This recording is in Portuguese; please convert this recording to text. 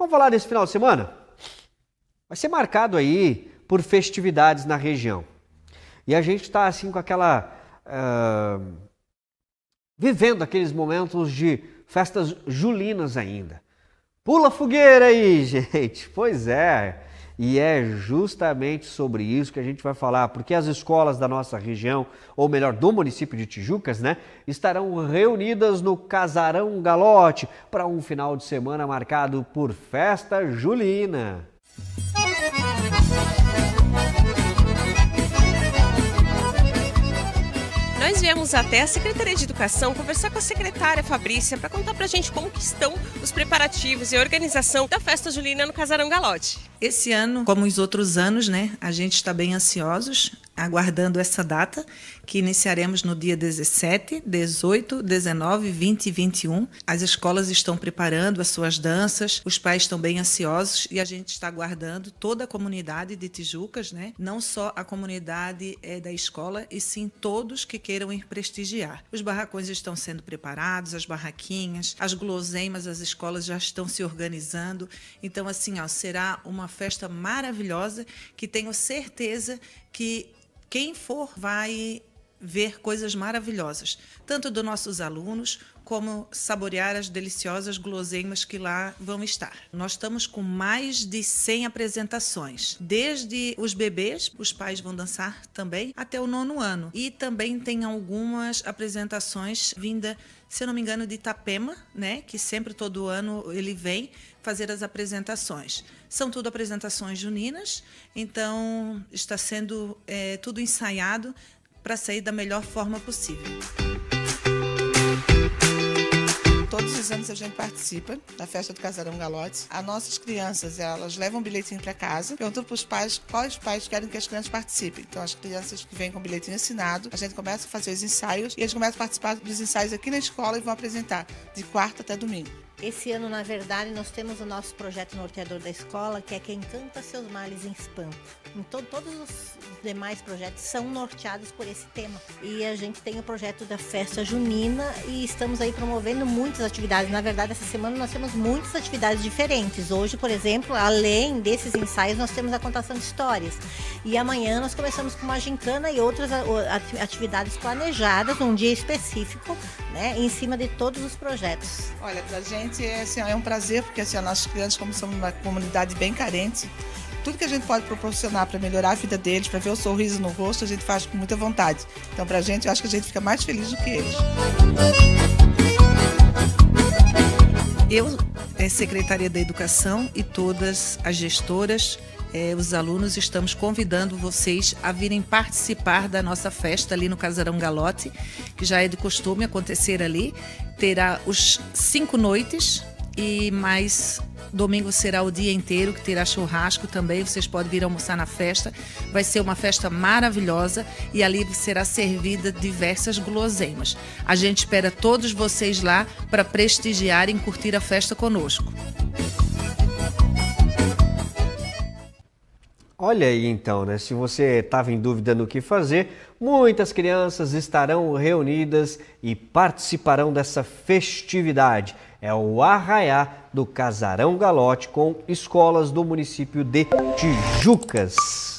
Vamos falar desse final de semana? Vai ser marcado aí por festividades na região. E a gente está assim com aquela... vivendo aqueles momentos de festas julinas ainda. Pula fogueira aí, gente! Pois é! E é justamente sobre isso que a gente vai falar, porque as escolas da nossa região, ou melhor, do município de Tijucas, né, estarão reunidas no Casarão Gallotti para um final de semana marcado por Festa Julina. Nós viemos até a Secretaria de Educação conversar com a secretária Fabrícia para contar para a gente como que estão os preparativos e a organização da Festa Julina no Casarão Gallotti. Esse ano, como os outros anos, né, a gente está bem ansiosos, aguardando essa data, que iniciaremos no dia 17, 18, 19, 20 e 21. As escolas estão preparando as suas danças, os pais estão bem ansiosos e a gente está aguardando toda a comunidade de Tijucas, né? Não só a comunidade da escola, e sim todos que queiram ir prestigiar. Os barracões estão sendo preparados, as barraquinhas, as guloseimas, as escolas já estão se organizando. Então, assim, ó, será uma festa maravilhosa que tenho certeza que quem for vai ver coisas maravilhosas, tanto dos nossos alunos, como saborear as deliciosas guloseimas que lá vão estar. Nós estamos com mais de 100 apresentações, desde os bebês, os pais vão dançar também, até o 9º ano. E também tem algumas apresentações vinda, se eu não me engano, de Itapema, né? Que sempre, todo ano, ele vem fazer as apresentações. São tudo apresentações juninas, então está sendo tudo ensaiado para sair da melhor forma possível. Todos os anos a gente participa da festa do Casarão Gallotti. As nossas crianças, elas levam um bilhetinho para casa, perguntam para os pais quais pais querem que as crianças participem. Então as crianças que vêm com o bilhetinho assinado, a gente começa a fazer os ensaios e eles começam a participar dos ensaios aqui na escola e vão apresentar de quarta até domingo. Esse ano, na verdade, nós temos o nosso projeto norteador da escola, que é quem canta seus males espanta. Então, todos os demais projetos são norteados por esse tema. E a gente tem o projeto da Festa Junina e estamos aí promovendo muitas atividades. Na verdade, essa semana nós temos muitas atividades diferentes. Hoje, por exemplo, além desses ensaios, nós temos a contação de histórias. E amanhã nós começamos com uma gincana e outras atividades planejadas num dia específico, né, em cima de todos os projetos. Olha, pra gente é um prazer, porque assim, nossos crianças, como são uma comunidade bem carente, tudo que a gente pode proporcionar para melhorar a vida deles, para ver o sorriso no rosto, a gente faz com muita vontade. Então, para a gente, eu acho que a gente fica mais feliz do que eles. Eu, Secretaria da Educação, e todas as gestoras, os alunos, estamos convidando vocês a virem participar da nossa festa ali no Casarão Gallotti, que já é de costume acontecer ali. Terá os 5 noites e mais domingo será o dia inteiro, que terá churrasco também. Vocês podem vir almoçar na festa. Vai ser uma festa maravilhosa e ali será servida diversas guloseimas. A gente espera todos vocês lá para prestigiarem e curtir a festa conosco. Olha aí então, né? Se você estava em dúvida no que fazer, muitas crianças estarão reunidas e participarão dessa festividade. É o arraiá do Casarão Gallotti com escolas do município de Tijucas.